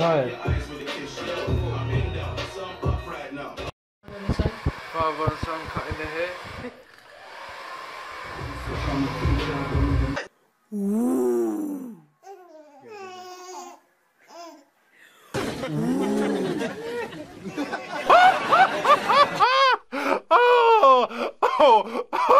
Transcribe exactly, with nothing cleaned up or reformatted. tired. Father and son cutting the hair. Ooh. Oh, oh, oh.